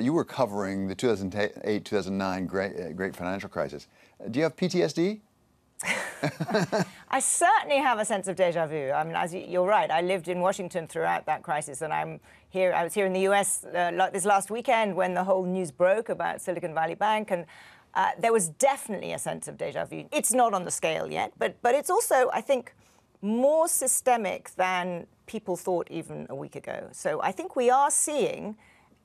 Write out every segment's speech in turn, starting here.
You were covering the 2008-2009 great financial crisis. Do you have PTSD? I certainly have a sense of déjà vu. I mean, you're right, I lived in Washington throughout that crisis, and I was here in the US this last weekend when the whole news broke about Silicon Valley Bank, and there was definitely a sense of déjà vu. It's not on the scale yet, but it's also, I think, more systemic than people thought even a week ago. So I think we are seeing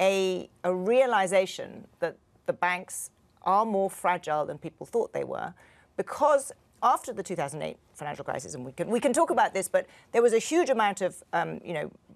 a realization that the banks are more fragile than people thought they were, because after the 2008 financial crisis, and we can talk about this, but there was a huge amount of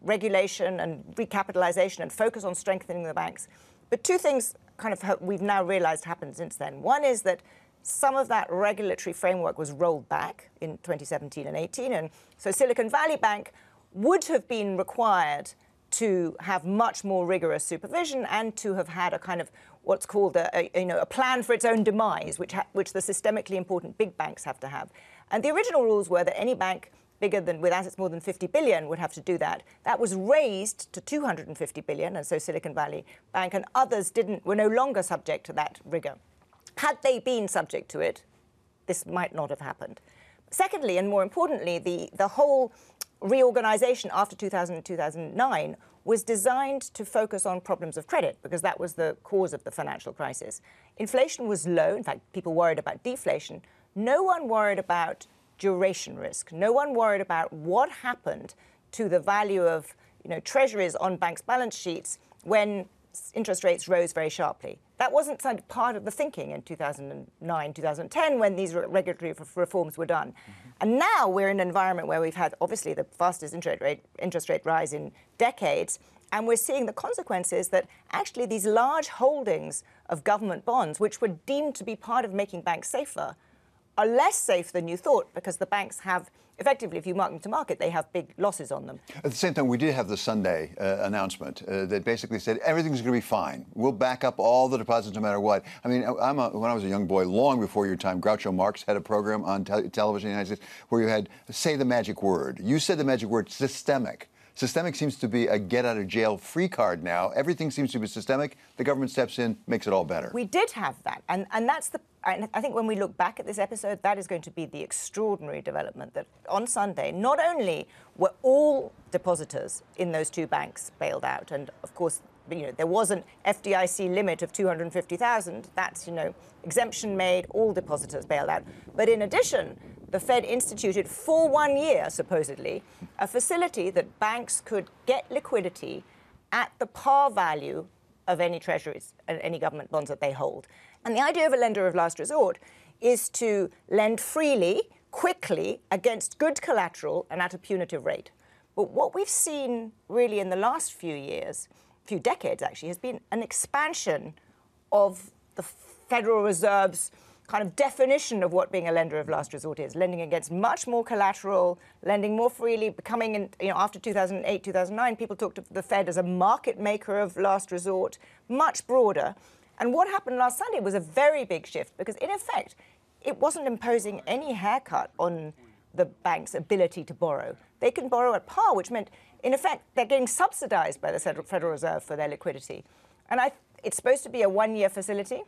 regulation and recapitalization and focus on strengthening the banks. But two things kind of we've now realized happened since then. One is that some of that regulatory framework was rolled back in 2017 and 18, and so Silicon Valley Bank would have been required to have much more rigorous supervision and to have had a kind of what's called a plan for its own demise, which the systemically important big banks have to have. And the original rules were that any bank bigger than, with assets more than 50 billion would have to do that. That was raised to 250 billion, and so Silicon Valley Bank and others were no longer subject to that rigor. Had they been subject to it, this might not have happened. Secondly, and more importantly, the whole reorganization after 2000 and 2009 was designed to focus on problems of credit, because that was the cause of the financial crisis. Inflation was low. In fact, people worried about deflation. No one worried about duration risk. No one worried about what happened to the value of treasuries on banks' balance sheets when interest rates rose very sharply. That wasn't part of the thinking in 2009, 2010, when these regulatory reforms were done. Mm-hmm. And now we're in an environment where we've had, obviously, the fastest interest rate rise in decades, and we're seeing the consequences that actually these large holdings of government bonds, which were deemed to be part of making banks safer, are less safe than you thought, because the banks have, effectively, if you mark them to market, they have big losses on them. At the same time, we did have the Sunday announcement that basically said everything's going to be fine. We'll back up all the deposits no matter what. I mean, when I was a young boy, long before your time, Groucho Marx had a program on television in the United States where you had, say the magic word. You said the magic word, systemic. Systemic seems to be a get-out-of-jail-free card now. Everything seems to be systemic. The government steps in, makes it all better. We did have that, and that's the... I think when we look back at this episode, that is going to be the extraordinary development, that on Sunday, not only were all depositors in those two banks bailed out, and, of course, there was an FDIC limit of 250,000. That's, exemption made, all depositors bailed out. But in addition, the Fed instituted for 1 year, supposedly, a facility that banks could get liquidity at the par value of any treasuries and any government bonds that they hold. And the idea of a lender of last resort is to lend freely, quickly, against good collateral and at a punitive rate. But what we've seen really in the last few decades, actually, has been an expansion of the Federal Reserve's kind of definition of what being a lender of last resort is, lending against much more collateral, lending more freely, becoming, after 2008, 2009, people talked of the Fed as a market maker of last resort, much broader. And what happened last Sunday was a very big shift, because, in effect, it wasn't imposing any haircut on the bank's ability to borrow. They can borrow at par, which meant, in effect, they're getting subsidized by the Federal Reserve for their liquidity. And it's supposed to be a one-year facility.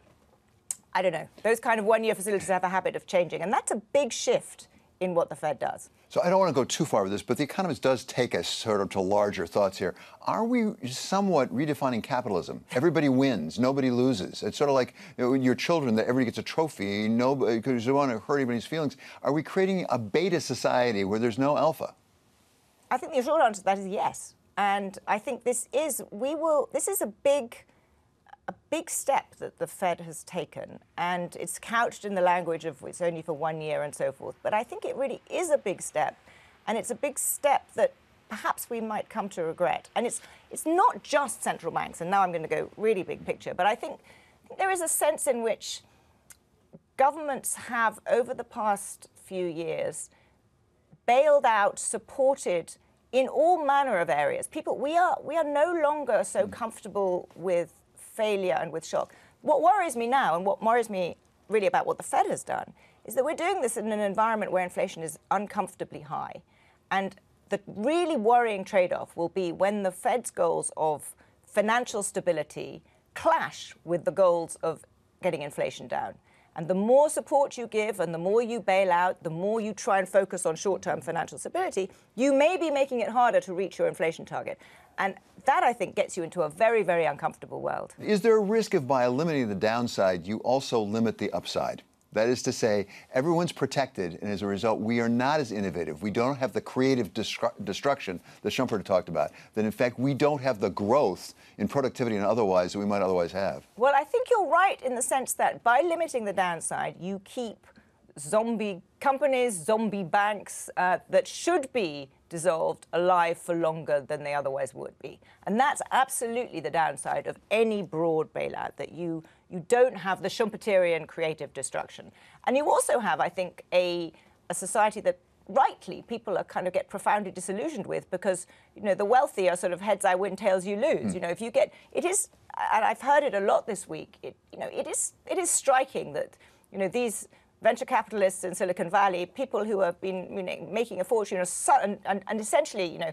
I don't know. Those kind of one-year facilities have a habit of changing, and that's a big shift in what the Fed does. So I don't want to go too far with this, but The Economist does take us sort of to larger thoughts here. Are we somewhat redefining capitalism? Everybody wins, nobody loses. It's sort of like your children, that everybody gets a trophy, nobody, because you don't want to hurt anybody's feelings. Are we creating a beta society where there's no alpha? I think the short answer to that is yes. And I think this is a big step that the Fed has taken, and it's couched in the language of it's only for 1 year and so forth. But I think it really is a big step, and it's a big step that perhaps we might come to regret. And it's not just central banks, and now I'm going to go really big picture, but I think there is a sense in which governments have, over the past few years, bailed out, supported in all manner of areas. People, we are no longer so comfortable with failure and with shock. What worries me now, and what worries me really about what the Fed has done, is that we're doing this in an environment where inflation is uncomfortably high. And the really worrying trade-off will be when the Fed's goals of financial stability clash with the goals of getting inflation down. And the more support you give and the more you bail out, the more you try and focus on short-term financial stability, you may be making it harder to reach your inflation target. And that, I think, gets you into a very, very uncomfortable world. Is there a risk if by eliminating the downside, you also limit the upside? That is to say, everyone's protected, and as a result, we are not as innovative. We don't have the creative destruction that Schumpeter talked about. That, in fact, we don't have the growth in productivity and otherwise that we might otherwise have. Well, I think you're right in the sense that by limiting the downside, you keep zombie companies, zombie banks that should be dissolved alive for longer than they otherwise would be. And that's absolutely the downside of any broad bailout, that you don't have the Schumpeterian creative destruction. And you also have, I think, a society that rightly people are kind of get profoundly disillusioned with, because, you know, the wealthy are sort of heads I win, tails you lose. You know, if you get, it is, and I've heard it a lot this week, it is striking that, you know, these venture capitalists in Silicon Valley, people who have been, you know, making a fortune, and essentially, you know,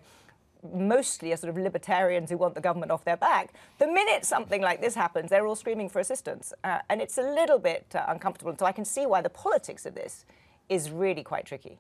mostly are sort of libertarians who want the government off their back. The minute something like this happens, they're all screaming for assistance, and it's a little bit uncomfortable. So I can see why the politics of this is really quite tricky.